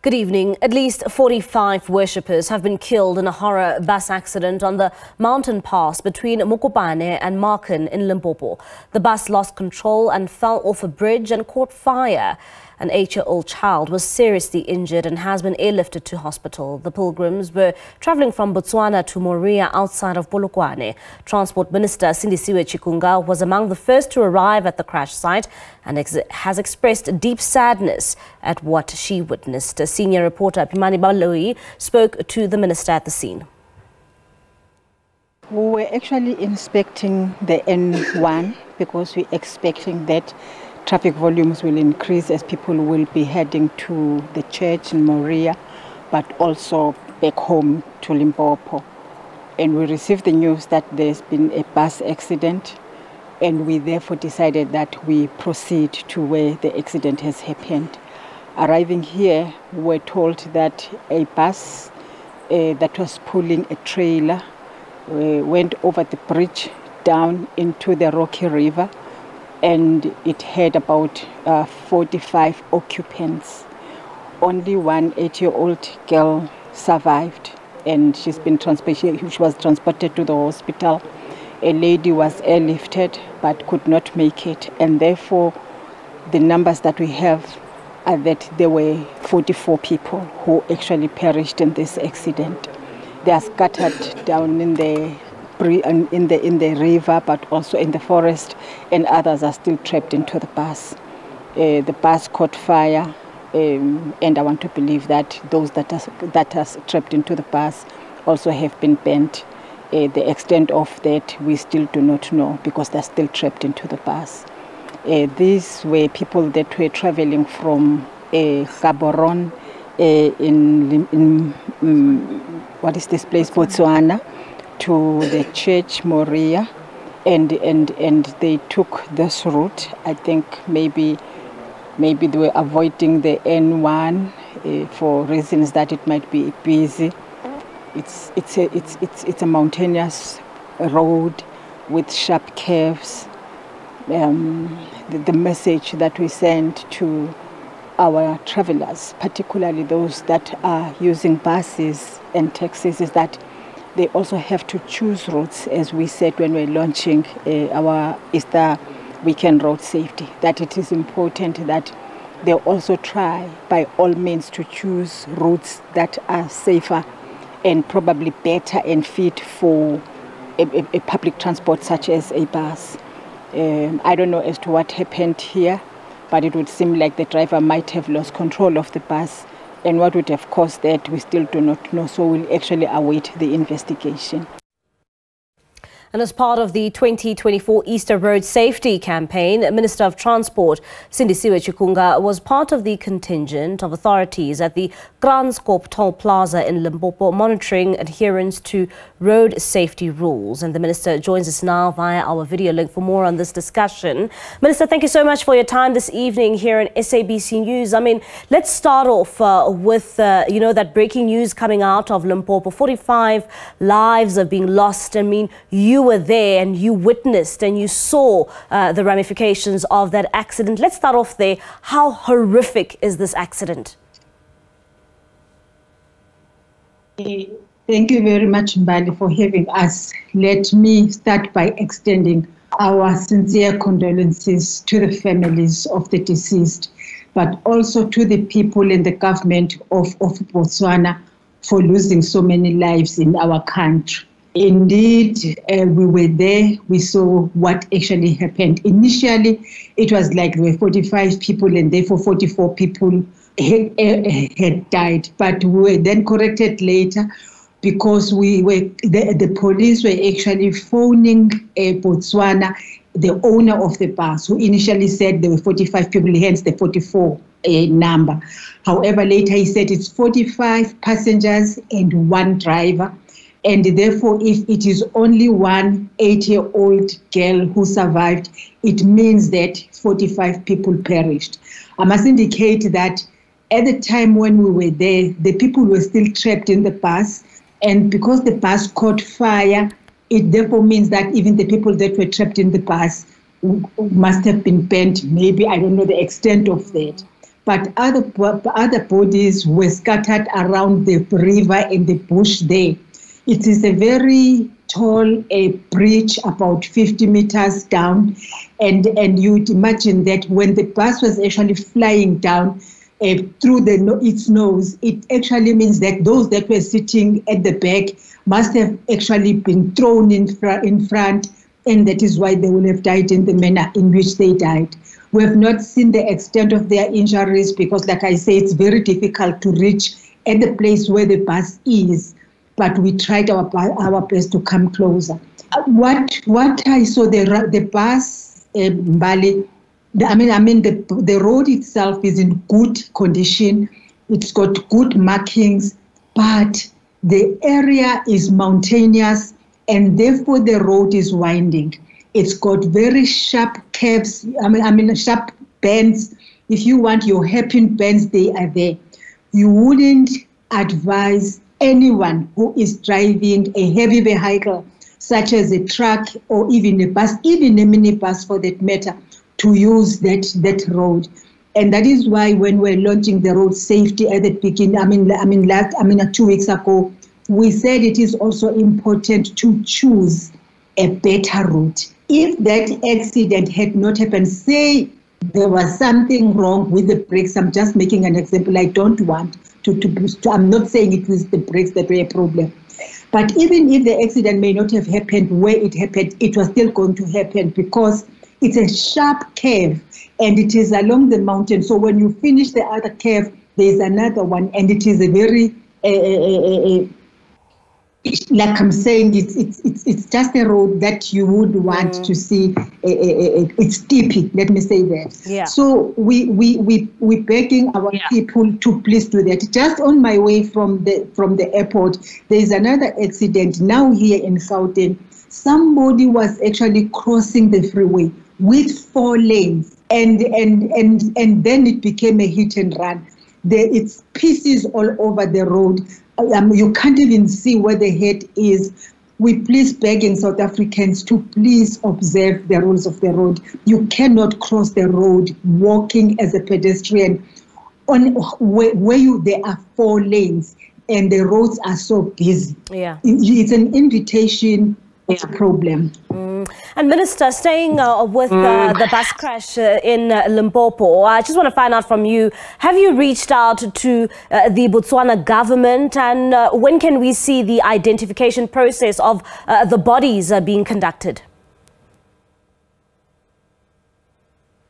Good evening. At least 45 worshippers have been killed in a horror bus accident on the mountain pass between Mokopane and Marken in Limpopo. The bus lost control and fell off a bridge and caught fire. An 8-year-old child was seriously injured and has been airlifted to hospital. The pilgrims were travelling from Botswana to Moria outside of Polokwane. Transport Minister Sindisiwe Chikunga was among the first to arrive at the crash site and has expressed deep sadness at what she witnessed. Senior reporter Pimani Baloyi spoke to the minister at the scene. We were actually inspecting the N1 because we're expecting that traffic volumes will increase as people will be heading to the church in Moria, but also back home to Limpopo. And we received the news that there's been a bus accident, and we therefore decided that we proceed to where the accident has happened. Arriving here, we were told that a bus that was pulling a trailer went over the bridge down into the Rocky River, and it had about 45 occupants. Only one 8-year-old girl survived, and she was transported to the hospital. A lady was airlifted but could not make it, and therefore the numbers that we have are that there were 44 people who actually perished in this accident. They are scattered down in the river, but also in the forest, and others are still trapped into the bus. The bus caught fire, and I want to believe that those that are trapped into the bus also have been burnt. The extent of that we still do not know because they're still trapped into the bus. These were people that were traveling from Gaborone Botswana, to the church Moria, and they took this route. I think maybe they were avoiding the N1 for reasons that it might be busy. It's a mountainous road with sharp curves. The message that we send to our travelers, particularly those that are using buses and taxis, is that they also have to choose routes, as we said when we're launching our Easter weekend road safety, that it is important that they also try by all means to choose routes that are safer and probably better and fit for a public transport such as a bus. I don't know as to what happened here, but it would seem like the driver might have lost control of the bus. And what would have caused that, we still do not know, so we'll actually await the investigation. And as part of the 2024 Easter Road Safety Campaign, Minister of Transport Sindisiwe Chikunga was part of the contingent of authorities at the Gran Skorp Toll Plaza in Limpopo monitoring adherence to road safety rules. And the Minister joins us now via our video link for more on this discussion. Minister, thank you so much for your time this evening here in SABC News. I mean, let's start off with, that breaking news coming out of Limpopo. 45 lives have been lost. I mean, you were there and you witnessed and you saw the ramifications of that accident. Let's start off there. How horrific is this accident? Thank you very much, Mbali, for having us. Let me start by extending our sincere condolences to the families of the deceased, but also to the people and the government of Botswana for losing so many lives in our country. Indeed, we were there, we saw what actually happened. Initially, it was like there were 45 people and therefore 44 people had died. But we were then corrected later because the police were actually phoning Botswana, the owner of the bus, who initially said there were 45 people, hence the 44 number. However, later he said it's 45 passengers and one driver. And therefore, if it is only one 8-year-old girl who survived, it means that 45 people perished. I must indicate that at the time when we were there, the people were still trapped in the bus. And because the bus caught fire, it therefore means that even the people that were trapped in the bus must have been burnt. Maybe, I don't know the extent of that. but other bodies were scattered around the river and the bush there. It is a very tall bridge, about 50 meters down, and you'd imagine that when the bus was actually flying down through its nose, it actually means that those that were sitting at the back must have actually been thrown in front, and that is why they will have died in the manner in which they died. We have not seen the extent of their injuries because, like I say, it's very difficult to reach at the place where the bus is, but we tried our best to come closer. What I saw, the bus, Mbali, the road itself is in good condition. It's got good markings, but the area is mountainous and therefore the road is winding. It's got very sharp curves, sharp bends. If you want your hairpin bends, they are there. You wouldn't advise anyone who is driving a heavy vehicle, such as a truck or even a bus, even a minibus for that matter, to use that road. And that is why when we're launching the road safety at the beginning, 2 weeks ago, we said it is also important to choose a better route. If that accident had not happened, say there was something wrong with the brakes, I'm just making an example, I don't want to I'm not saying it was the brakes that were a problem. But even if the accident may not have happened where it happened, it was still going to happen because it's a sharp curve and it is along the mountain. So when you finish the other curve, there's another one, and it is a very, like I'm saying, it's just a road that you would want to see. It's steep, let me say that. Yeah. So we're begging our people to please do that. Just on my way from the airport, there is another accident now here in Gauteng. Somebody was actually crossing the freeway with 4 lanes, and then it became a hit and run. It's pieces all over the road. You can't even see where the head is. We please begging South Africans to please observe the rules of the road. You cannot cross the road walking as a pedestrian on there are 4 lanes and the roads are so busy. Yeah, it's an invitation. It's a problem. And Minister, staying with the bus crash in Limpopo, I just want to find out from you, have you reached out to the Botswana government, and when can we see the identification process of the bodies being conducted?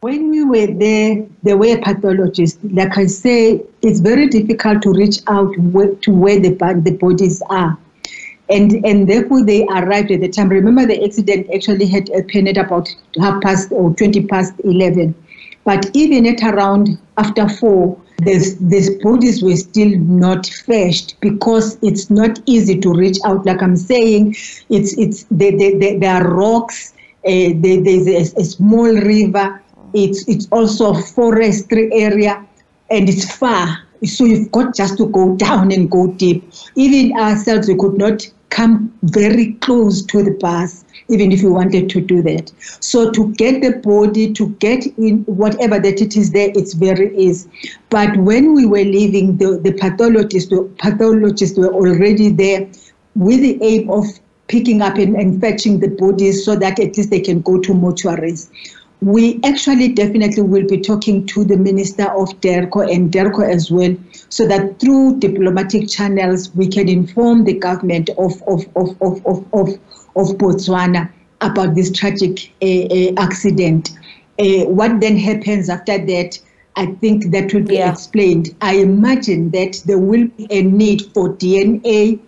When we were there, there were pathologists. Like I say, it's very difficult to reach out to where the bodies are. And therefore they arrived at the time. Remember, the accident actually had happened at about 20 past 11. But even at around after 4, the bodies were still not fetched because it's not easy to reach out. Like I'm saying, there are rocks. There's a small river. It's also a forestry area, and it's far. So you've got just to go down and go deep. Even ourselves, we could not come very close to the bus, even if we wanted to do that. So to get the body, to get in whatever that it is there, it's very easy. But when we were leaving, the pathologists were already there with the aim of picking up and fetching the bodies so that at least they can go to mortuaries. We actually definitely will be talking to the Minister of Derco and Derco as well, so that through diplomatic channels we can inform the government of Botswana about this tragic accident. What then happens after that, I think that will be explained. I imagine that there will be a need for DNA,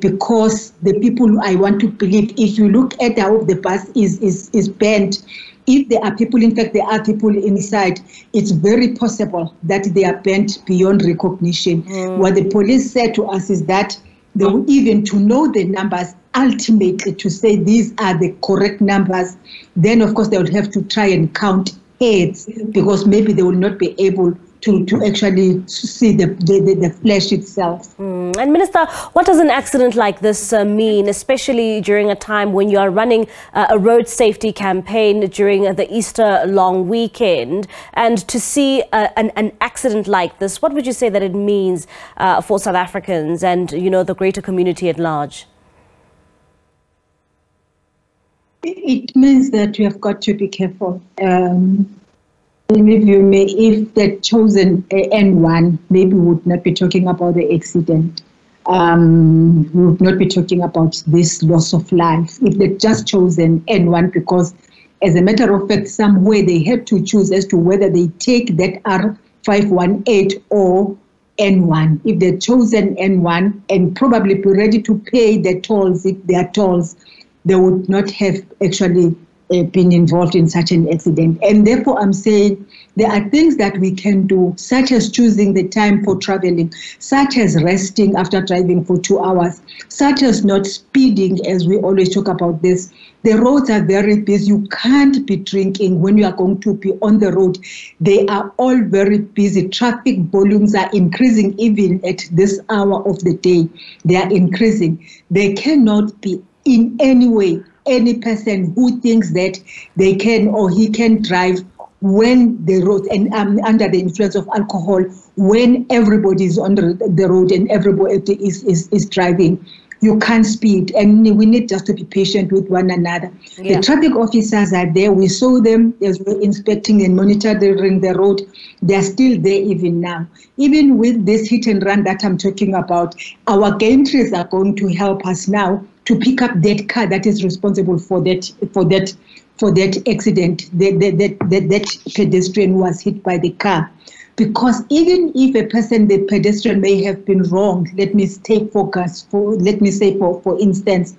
because the people, I want to believe, if you look at how the bus is bent, if there are people, in fact there are people inside, it's very possible that they are bent beyond recognition. What the police said to us is that they were even to know the numbers, ultimately to say these are the correct numbers, then of course they would have to try and count heads, because maybe they will not be able to actually see the flesh itself. And Minister, what does an accident like this mean, especially during a time when you are running a road safety campaign during the Easter long weekend? And to see an accident like this, what would you say that it means for South Africans and, you know, the greater community at large? It means that you have got to be careful. If they'd chosen N1, maybe we would not be talking about the accident. We would not be talking about this loss of life. If they'd just chosen N1, because as a matter of fact, somewhere they had to choose as to whether they take that R518 or N1. If they'd chosen N1 and probably be ready to pay the tolls, if they are tolls, they would not have actually been involved in such an accident. And therefore, I'm saying there are things that we can do, such as choosing the time for traveling, such as resting after driving for 2 hours, such as not speeding, as we always talk about this. The roads are very busy. You can't be drinking when you are going to be on the road. They are all very busy. Traffic volumes are increasing even at this hour of the day. They are increasing. They cannot be in any way, any person who thinks that they can or he can drive when the road and under the influence of alcohol, when everybody is on the road and everybody is driving, you can't speed. And we need just to be patient with one another. Yeah. The traffic officers are there. We saw them as we're inspecting and monitoring the road. They're still there even now. Even with this hit and run that I'm talking about, our gantries are going to help us now to pick up that car that is responsible for that accident, that pedestrian was hit by the car. Because even if a person, the pedestrian may have been wrong, let me say for instance,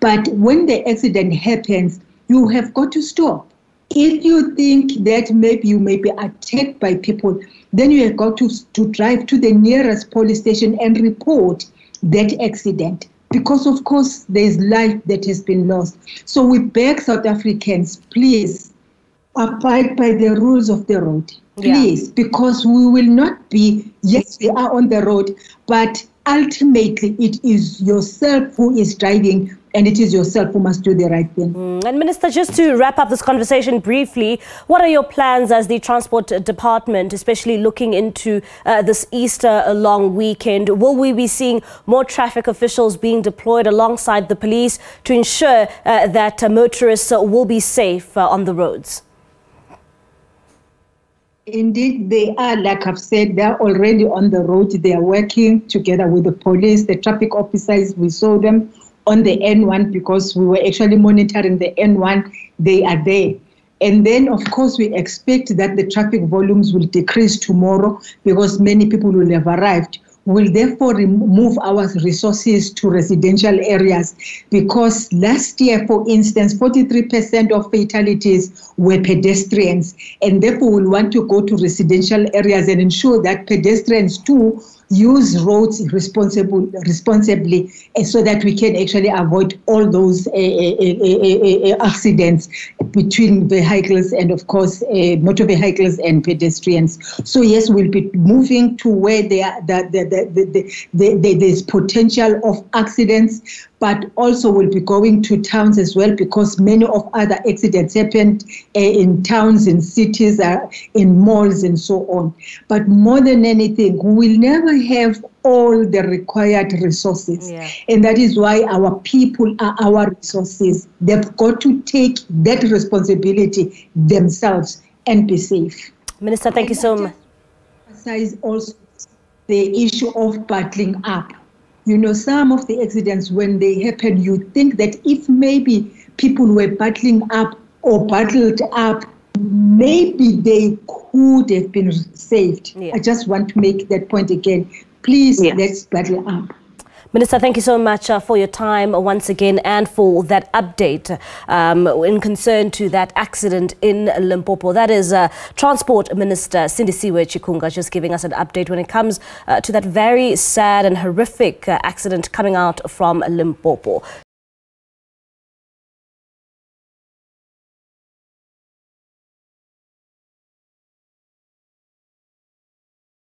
but when the accident happens, you have got to stop. If you think that maybe you may be attacked by people, then you have got to drive to the nearest police station and report that accident. Because, of course, there is life that has been lost. So we beg South Africans, please abide by the rules of the road. Please, yeah. Because we will not be, yes, we are on the road, but ultimately it is yourself who is driving, and it is yourself who must do the right thing. And Minister, just to wrap up this conversation briefly, what are your plans as the Transport Department, especially looking into this Easter long weekend? Will we be seeing more traffic officials being deployed alongside the police to ensure that motorists will be safe on the roads? Indeed, they are, like I've said, they're already on the road. They are working together with the police, the traffic officers. We saw them on the N1 because we were actually monitoring the N1, they are there. And then, of course, we expect that the traffic volumes will decrease tomorrow because many people will have arrived. We'll therefore remove our resources to residential areas because last year, for instance, 43% of fatalities were pedestrians, and therefore we'll want to go to residential areas and ensure that pedestrians too use roads responsibly so that we can actually avoid all those accidents between vehicles and, of course, motor vehicles and pedestrians. So, yes, we'll be moving to where there's potential of accidents, but also we'll be going to towns as well because many of other accidents happened in towns, in cities, in malls and so on. But more than anything, we'll never have all the required resources. Yeah. And that is why our people are our resources. They've got to take that responsibility themselves and be safe. Minister, thank you so much. Also the issue of battling up. You know, some of the accidents, when they happen, you think that if maybe people were battling up or battled up, maybe they could have been saved. Yeah. I just want to make that point again. Please, yeah, let's battle up. Minister, thank you so much for your time once again and for that update in concern to that accident in Limpopo. That is Transport Minister Sindisiwe Chikunga just giving us an update when it comes to that very sad and horrific accident coming out from Limpopo.